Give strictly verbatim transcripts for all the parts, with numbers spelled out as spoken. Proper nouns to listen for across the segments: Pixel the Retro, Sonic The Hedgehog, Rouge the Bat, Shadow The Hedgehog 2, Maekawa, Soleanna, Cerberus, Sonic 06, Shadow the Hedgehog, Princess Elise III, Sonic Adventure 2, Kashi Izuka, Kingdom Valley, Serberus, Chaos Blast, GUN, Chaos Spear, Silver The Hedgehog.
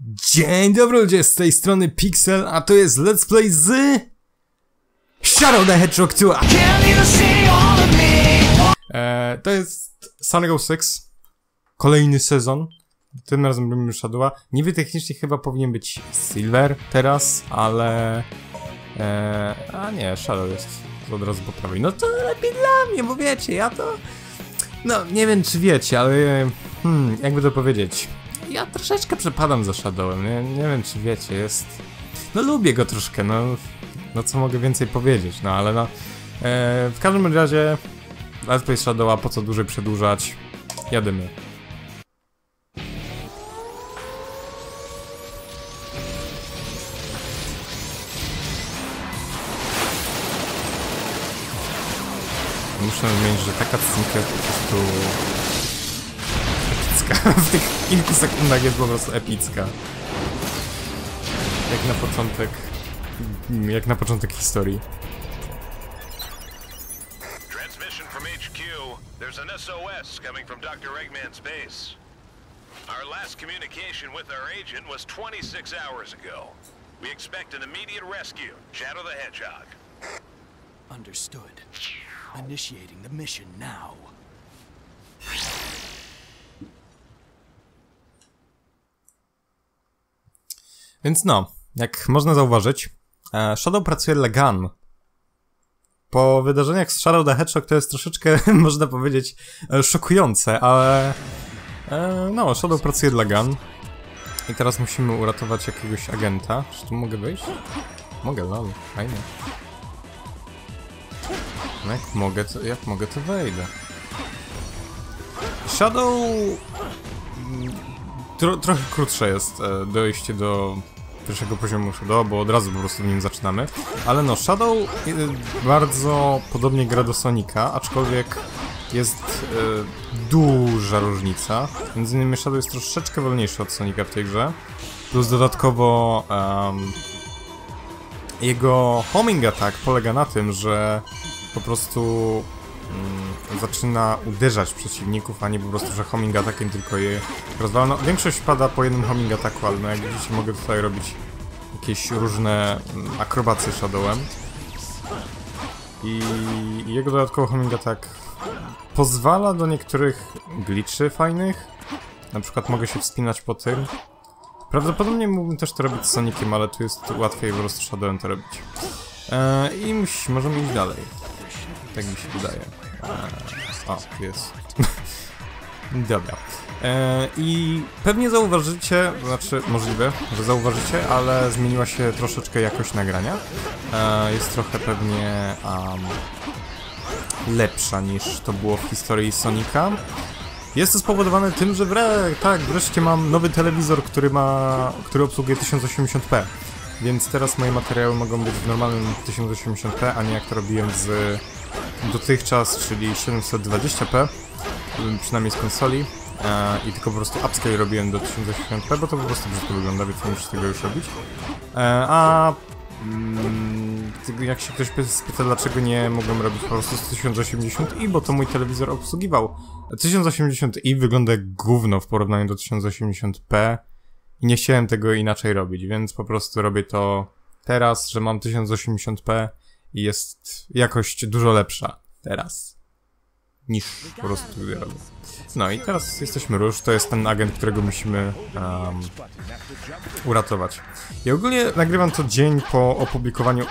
Dzień dobry ludzie, z tej strony Pixel, a to jest Let's Play z... Shadow the Hedgehog dwa. Eee, to jest Sonic zero sześć. Kolejny sezon. Tym razem robimy już Shadowa. Niby technicznie chyba powinien być Silver teraz, ale... Eee, a nie, Shadow jest od razu poprawi. No to lepiej dla mnie, bo wiecie, ja to... No, nie wiem czy wiecie, ale... Hmm, jakby to powiedzieć... Ja troszeczkę przepadam za Shadowem, nie, nie wiem czy wiecie, jest... No lubię go troszkę, no... No co mogę więcej powiedzieć, no ale no... E, w każdym razie... Let's play Shadowa, po co dłużej przedłużać? Jedymy. Muszę zmienić, że taka cutscenka po prostu... epicka. W tych kilku sekundach jest po prostu epicka. Jak na początek... Jak na początek historii. Transmission from H Q. There's an S O S coming from Doctor Eggman's base. Our last communication with our agent was twenty-six hours ago. We expect an immediate rescue. Shadow the Hedgehog. Understood. Initiating the mission now. Więc no, jak można zauważyć, Shadow pracuje dla G U N. Po wydarzeniach z Shadow the Hedgehog to jest troszeczkę, można powiedzieć, szokujące, ale... No, Shadow pracuje dla G U N. I teraz musimy uratować jakiegoś agenta. Czy tu mogę wyjść? Mogę, lol, fajnie. No jak mogę, to, jak mogę, to wejdę. Shadow... Tro, trochę krótsze jest dojście do pierwszego poziomu Shadow, bo od razu po prostu nim zaczynamy. Ale no, Shadow bardzo podobnie gra do Sonika, aczkolwiek jest e, duża różnica. Między innymi Shadow jest troszeczkę wolniejszy od Sonika w tej grze. Plus dodatkowo um, jego homing attack polega na tym, że po prostu mm, zaczyna uderzać przeciwników, a nie po prostu, że homing atakiem tylko je rozwala. No, większość pada po jednym homing ataku, ale no, jak widzicie, mogę tutaj robić jakieś różne mm, akrobacje Shadowem. I, I jego dodatkowo homing attack pozwala do niektórych glitchy fajnych. Na przykład mogę się wspinać po tym. Prawdopodobnie mógłbym też to robić z Soniciem, ale tu jest łatwiej po prostu Shadowem to robić. Eee, I musi, możemy iść dalej. Tak mi się wydaje. Eee, o, jest. Dobra. Eee, I pewnie zauważycie, znaczy możliwe, że zauważycie, ale zmieniła się troszeczkę jakość nagrania. Eee, jest trochę pewnie um, lepsza niż to było w historii Sonika. Jest to spowodowane tym, że wre, tak, wreszcie mam nowy telewizor, który ma, który obsługuje tysiąc osiemdziesiąt p. Więc teraz moje materiały mogą być w normalnym tysiąc osiemdziesiąt p, a nie jak to robiłem z dotychczas, czyli siedemset dwadzieścia p, przynajmniej z konsoli, e, i tylko po prostu upscale robiłem do tysiąc osiemdziesiąt p, bo to po prostu brzydko wygląda, więc nie muszę tego już robić. E, a mm, jak się ktoś pyta, dlaczego nie mogłem robić po prostu z tysiąc osiemdziesiąt i, bo to mój telewizor obsługiwał. tysiąc osiemdziesiąt i wygląda jak gówno w porównaniu do tysiąc osiemdziesiąt p. I nie chciałem tego inaczej robić, więc po prostu robię to teraz, że mam tysiąc osiemdziesiąt p i jest jakość dużo lepsza teraz niż po prostu robię. No i teraz jesteśmy Róż, to jest ten agent, którego musimy um, uratować. I ogólnie nagrywam to dzień po opublikowaniu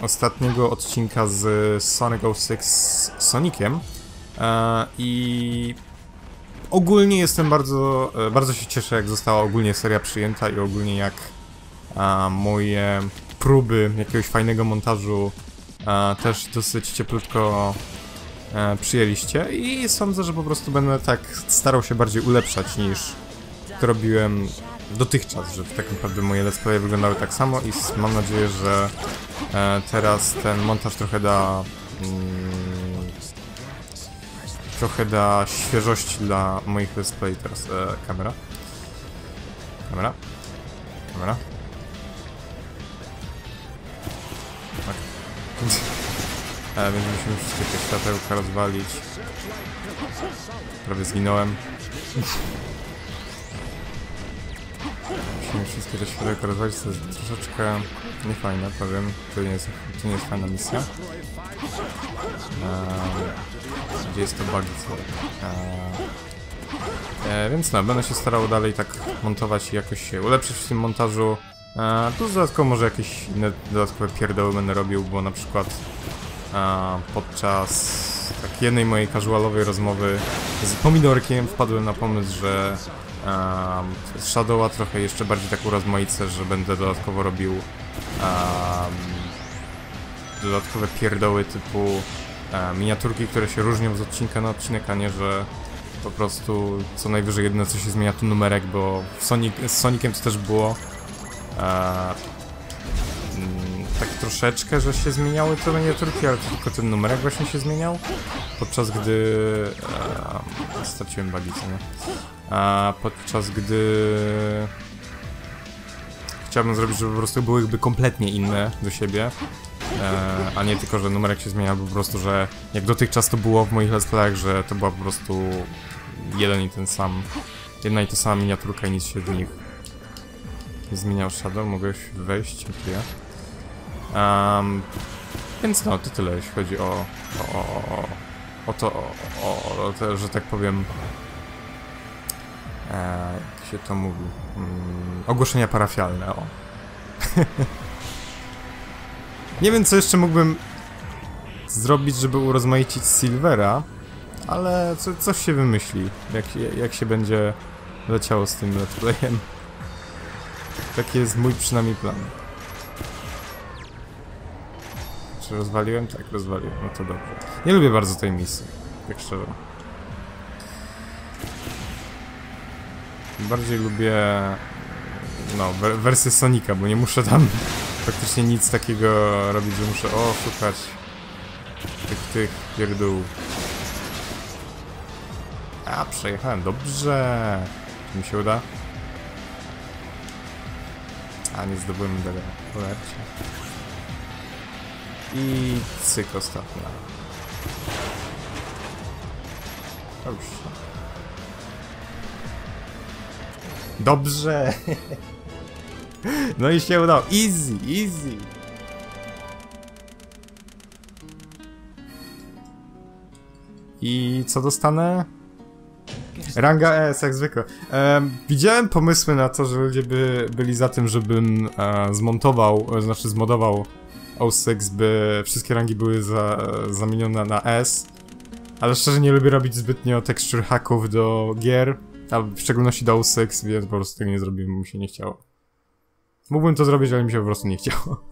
ostatniego odcinka z Sonic zero sześć z Soniciem e, i... Ogólnie jestem bardzo, bardzo się cieszę, jak została ogólnie seria przyjęta i ogólnie jak a, moje próby jakiegoś fajnego montażu a, też dosyć cieplutko a, przyjęliście i sądzę, że po prostu będę tak starał się bardziej ulepszać niż to robiłem dotychczas, że tak naprawdę moje let's play wyglądały tak samo i mam nadzieję, że a, teraz ten montaż trochę da... Mm, trochę da świeżości dla moich let's play. Teraz e, kamera. Kamera. Kamera. Tak. E, więc musimy wszystkie te światełka rozwalić. Prawie zginąłem. Musimy wszystkie te światełka rozwalić, to jest troszeczkę niefajne, powiem. To nie jest, to nie jest fajna misja. Eee, gdzie jest to buggy, co? Eee, więc no, będę się starał dalej tak montować i jakoś się ulepszyć w tym montażu. Eee, plus dodatkowo może jakieś inne dodatkowe pierdoły będę robił, bo na przykład eee, podczas tak jednej mojej casualowej rozmowy z Pomidorkiem wpadłem na pomysł, że Um, Shadowa trochę jeszcze bardziej tak urozmaicę, że będę dodatkowo robił um, dodatkowe pierdoły typu um, miniaturki, które się różnią z odcinka na odcinek, a nie, że po prostu co najwyżej jedyne co się zmienia to numerek, bo w Sonic, z Soniciem to też było um, tak troszeczkę, że się zmieniały te miniaturki, ale tylko ten numerek właśnie się zmieniał, podczas gdy um, straciłem bagicę, nie? A podczas gdy chciałbym zrobić, żeby po prostu byłyby kompletnie inne do siebie, e, a nie tylko, że numerek się zmienia, bo po prostu, że jak dotychczas to było w moich let's playach, że to była po prostu jeden i ten sam, jedna i ta sama miniaturka i nic się do nich nie zmieniał. Shadow, mogłeś wejść, dziękuję. Um, więc no, to tyle, jeśli chodzi o, o, o, o to, o, o, o te, że tak powiem, Eee, jak się to mówi? Mm, ogłoszenia parafialne, o. Nie wiem, co jeszcze mógłbym zrobić, żeby urozmaicić Silvera, ale co, coś się wymyśli, jak, jak się będzie leciało z tym let's playem. Taki jest mój przynajmniej plan. Czy rozwaliłem? Tak, rozwaliłem. No to dobrze. Nie lubię bardzo tej misji, tak szczerze. Bardziej lubię no, wersję Sonika, bo nie muszę tam praktycznie nic takiego robić, że muszę o, szukać tych, tych pierdół. A, przejechałem, dobrze. Czy mi się uda? A, nie zdobyłem medalera, polercie. I cyk, ostatnia. Dobrze. Dobrze! No i się udało. Easy, easy! I co dostanę? Ranga S, jak zwykle. E, widziałem pomysły na to, że ludzie by byli za tym, żebym e, zmontował, e, znaczy zmodował O sześć, by wszystkie rangi były za, e, zamienione na S. Ale szczerze nie lubię robić zbytnio texture hacków do gier. A w szczególności dał seks, więc po prostu tego nie zrobiłem, mi się nie chciało. Mógłbym to zrobić, ale mi się po prostu nie chciało.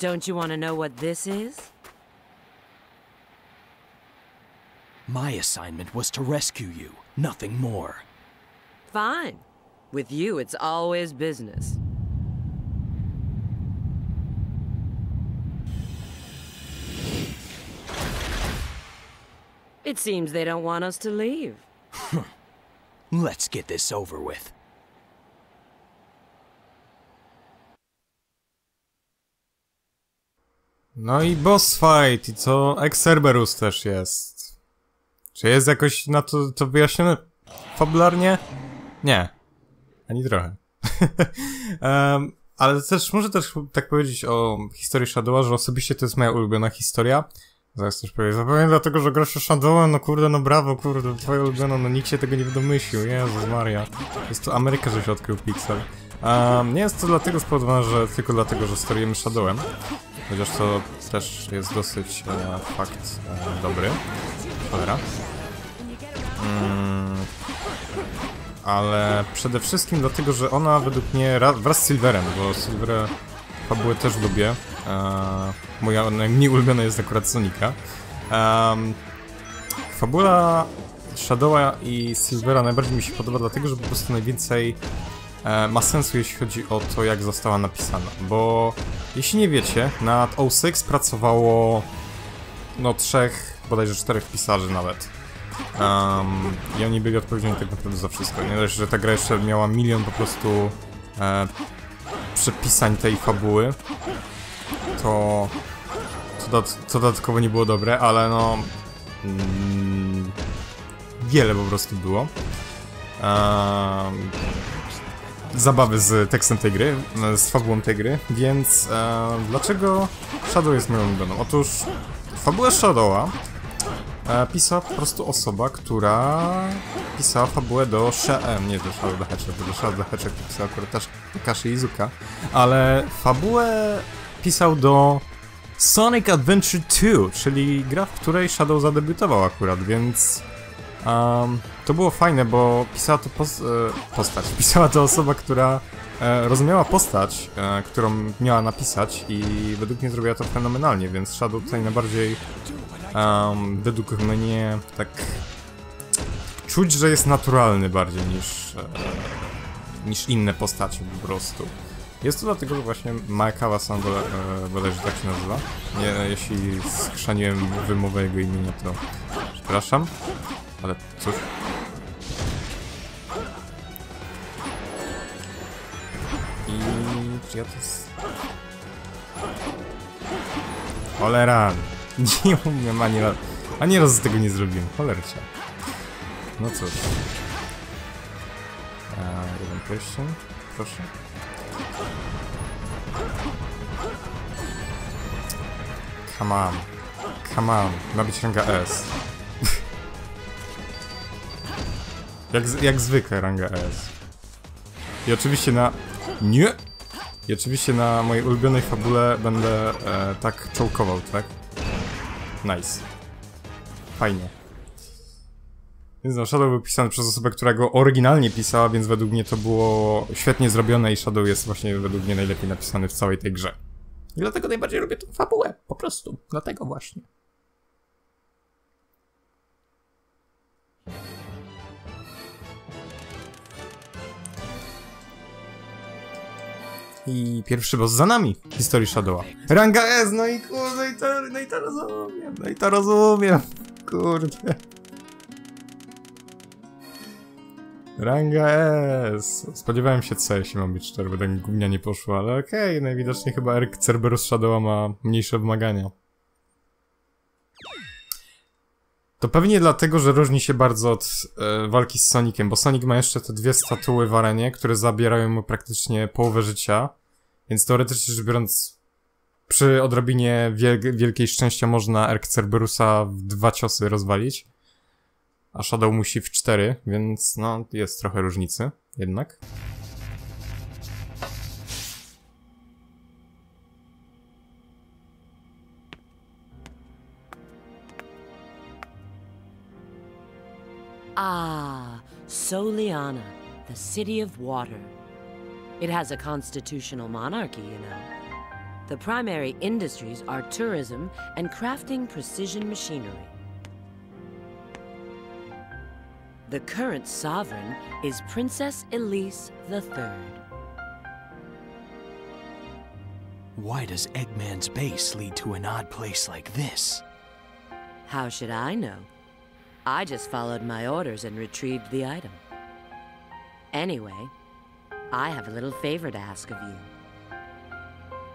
Don't you want to know what this is? My assignment was to rescue you, nothing more. Fine. With you it's always business. It seems they don't want us to leave. Let's get this over with. No i boss fight, i co? Serberus też jest. Czy jest jakoś na to, to wyjaśnione fabularnie? Nie. Ani trochę. um, ale też, może też tak powiedzieć o historii Shadowa, że osobiście to jest moja ulubiona historia. Zaraz coś powiem. Zapewne dlatego, że gra się Shadowem, no kurde, no brawo, kurde, twoje ulubione, no nikt się tego nie domyślił, Jezus Maria. Jest to Ameryka, że się odkrył Pixel. Um, nie jest to dlatego spowodowane, że tylko dlatego, że sterujemy Shadowem. Chociaż to też jest dosyć e, fakt e, dobry. Cholera. Mm, ale przede wszystkim dlatego, że ona według mnie wraz z Silverem, bo Silver fabułę też lubię. Eee, moja najmniej ulubiona jest akurat Sonika. Eee, fabula Shadowa i Silvera najbardziej mi się podoba, dlatego że po prostu najwięcej e, ma sensu, jeśli chodzi o to, jak została napisana. Bo jeśli nie wiecie, nad O sześć pracowało no trzech, bodajże czterech pisarzy nawet. Eee, I oni byli odpowiedzialni tak naprawdę za wszystko. Nie dość, że ta gra jeszcze miała milion po prostu e, przepisań tej fabuły. To, to, to dodatkowo nie było dobre, ale no Mm, wiele po prostu było. Um, zabawy z tekstem tej gry, z fabułą tej gry, więc e, dlaczego Shadow jest moją ulubioną? Otóż fabułę Shadowa e, pisała po prostu osoba, która pisała fabułę do Shadow, nie do Shadow the Hedgehog, bo do Shadow the Hedgehog pisał akurat też Kashi Izuka, ale fabułę pisał do Sonic Adventure dwa, czyli gra, w której Shadow zadebiutował akurat, więc... Um, to było fajne, bo pisała to pos postać, pisała to osoba, która e, rozumiała postać, e, którą miała napisać i według mnie zrobiła to fenomenalnie, więc Shadow tutaj najbardziej um, według mnie tak czuć, że jest naturalny bardziej niż, e, niż inne postacie po prostu. Jest to dlatego, że właśnie Maekawa-san bodajże tak się nazywa. Nie, jeśli skrzaniłem wymowę jego imienia, to przepraszam. Ale cóż. I... czy ja to jest... Cholera! Nie umiem ani razu... Ani razu z tego nie zrobiłem. Cholercia. No cóż. Eee, jeden pierścień. Proszę. Come on. Come on. Ma być ranga S. Jak, z, jak zwykle ranga S. I oczywiście na... Nie! I oczywiście na mojej ulubionej fabule będę e, tak czołkował, tak? Nice. Fajnie. Więc no, Shadow był pisany przez osobę, która go oryginalnie pisała, więc według mnie to było świetnie zrobione i Shadow jest właśnie według mnie najlepiej napisany w całej tej grze. I dlatego najbardziej lubię tą fabułę. Po prostu. Dlatego właśnie. I pierwszy boss za nami w historii Shadowa. Ranga S, no i kurde, no, no i to rozumiem, no i to rozumiem, kurde. Ranga S. Spodziewałem się C, jeśli mam być szczery, bo tak gównia nie poszło, ale okej, okay, najwidoczniej chyba Erk Cerberus Shadowa ma mniejsze wymagania. To pewnie dlatego, że różni się bardzo od e, walki z Soniciem, bo Sonic ma jeszcze te dwie statuły w arenie, które zabierają mu praktycznie połowę życia, więc teoretycznie rzecz biorąc, przy odrobinie wiel wielkiej szczęścia można Erk Cerberusa w dwa ciosy rozwalić, a Shadow musi w cztery, więc no, jest trochę różnicy jednak. Ah, Soleanna, the city of water. It has a constitutional monarchy, you know. The primary industries are tourism and crafting precision machinery. The current sovereign is Princess Elise the third. Why does Eggman's base lead to an odd place like this? How should I know? I just followed my orders and retrieved the item. Anyway, I have a little favor to ask of you.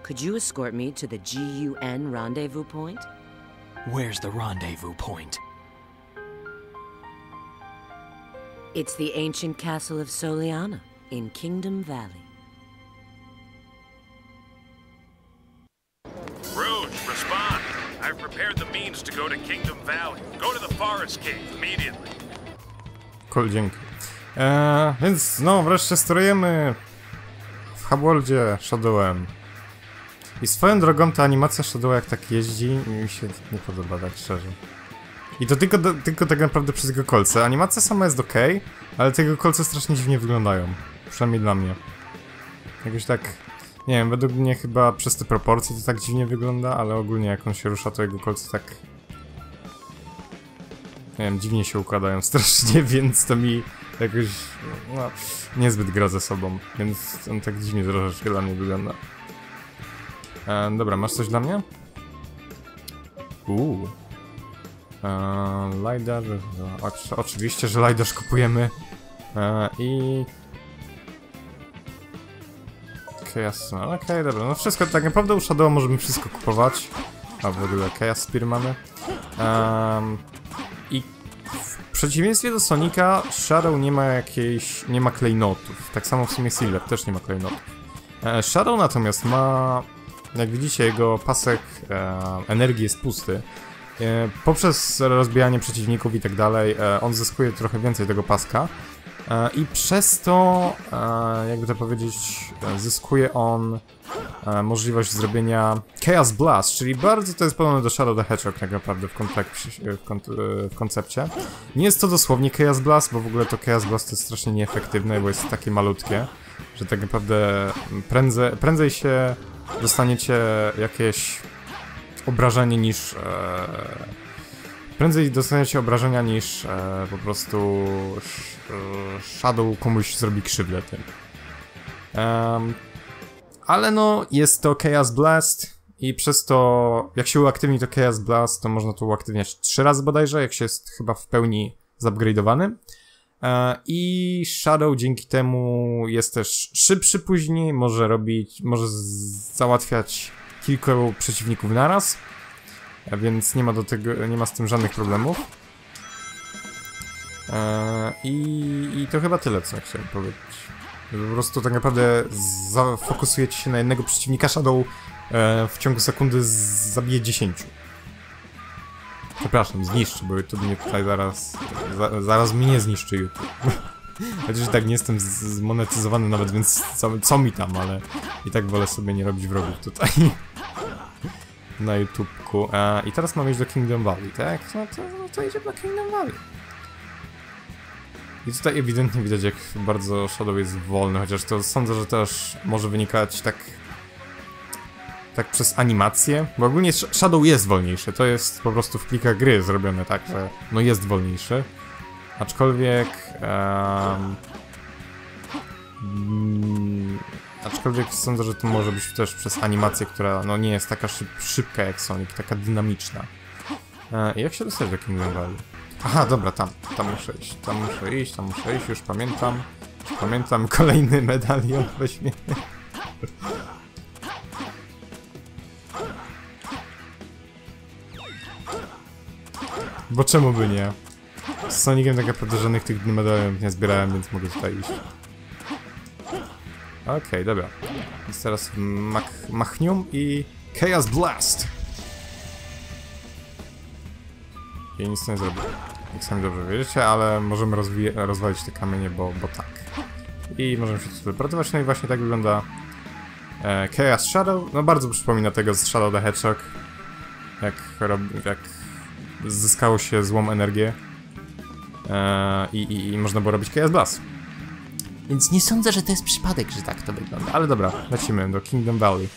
Could you escort me to the G U N rendezvous point? Where's the rendezvous point? It's the ancient castle of Soleanna in Kingdom Valley. Rouge, respond! I've prepared the means to go to Kingdom Valley. Go to the forest cave immediately. Cool, dzięki. Eee, więc no, wreszcie sterujemy w Hubworldzie Shadowem. I swoją drogą ta animacja Shadowa jak tak jeździ, mi się nie podoba, tak szczerze. I to tylko, do, tylko tak naprawdę przez jego kolce. Animacja sama jest okej, ale te jego kolce strasznie dziwnie wyglądają. Przynajmniej dla mnie. Jakoś tak... Nie wiem, według mnie chyba przez te proporcje to tak dziwnie wygląda, ale ogólnie jak on się rusza, to jego kolce tak... Nie wiem, dziwnie się układają strasznie, więc to mi jakoś... no... niezbyt gra ze sobą, więc on tak dziwnie troszeczkę dla mnie wygląda. E, dobra, masz coś dla mnie? Uuu... E, Lajdasz... O, oczywiście, że Lajdasz kupujemy. E, I... Jasne, okej, okay, dobra, no wszystko tak naprawdę u Shadowa możemy wszystko kupować. A w ogóle Chaos Spear mamy. Um, I w przeciwieństwie do Sonika, Shadow nie ma jakiejś... nie ma klejnotów. Tak samo w sumie Silver też nie ma klejnotów. Shadow natomiast ma... jak widzicie, jego pasek e, energii jest pusty. E, poprzez rozbijanie przeciwników i tak dalej, e, on zyskuje trochę więcej tego paska. E, I przez to, e, jakby to powiedzieć, e, zyskuje on e, możliwość zrobienia Chaos Blast, czyli bardzo to jest podobne do Shadow the Hedgehog tak naprawdę w, w, kon w koncepcie. Nie jest to dosłownie Chaos Blast, bo w ogóle to Chaos Blast jest strasznie nieefektywne, bo jest takie malutkie, że tak naprawdę prędzej, prędzej się... dostaniecie jakieś obrażenie niż... E, prędzej dostaniecie obrażenia niż e, po prostu e, Shadow komuś zrobi krzywdę tym. E, ale no, jest to Chaos Blast i przez to, jak się uaktywni to Chaos Blast, to można to uaktywniać trzy razy bodajże, jak się jest chyba w pełni zupgradeowany. I Shadow dzięki temu jest też szybszy później, może robić, może załatwiać kilku przeciwników naraz, więc nie ma do tego, nie ma z tym żadnych problemów. I, i to chyba tyle, co chciałem powiedzieć. Po prostu tak naprawdę zafokusujecie się na jednego przeciwnika, Shadow w ciągu sekundy zabije dziesięciu. Przepraszam, zniszczy, bo YouTube mnie tutaj zaraz... Za, zaraz mnie zniszczy YouTube. Chociaż tak nie jestem zmonetyzowany nawet, więc co, co mi tam, ale... I tak wolę sobie nie robić wrogów tutaj. Na YouTubeku. A, i teraz mamy iść do Kingdom Valley, tak? No to, no to idziemy do Kingdom Valley. I tutaj ewidentnie widać, jak bardzo Shadow jest wolny, chociaż to sądzę, że też może wynikać tak... tak przez animację, bo ogólnie Shadow jest wolniejszy, to jest po prostu w plikach gry zrobione tak, że no jest wolniejszy, aczkolwiek um, aczkolwiek sądzę, że to może być też przez animację, która no nie jest taka szyb, szybka jak Sonic, taka dynamiczna. E, jak się dostać do Kingdom Valley? Aha, dobra, tam, tam muszę iść, tam muszę iść, tam muszę iść, już pamiętam, już pamiętam, kolejny medalion weźmie. Bo czemu by nie? Z Soniciem tak naprawdę żadnych tych medalionów nie zbierałem, więc mogę tutaj iść. Okej, okay, dobra. Więc teraz mach Machnium i Chaos Blast! I nic nie zrobię. Jak sami dobrze wiecie, ale możemy rozwalić te kamienie, bo, bo tak. I możemy się teleportować, no i właśnie tak wygląda e, Chaos Shadow. No bardzo przypomina tego z Shadow the Hedgehog. Jak robi... jak... zyskało się złą energię eee, i, i można było robić Chaos Blast. Więc nie sądzę, że to jest przypadek, że tak to wygląda. Ale dobra, lecimy do Kingdom Valley.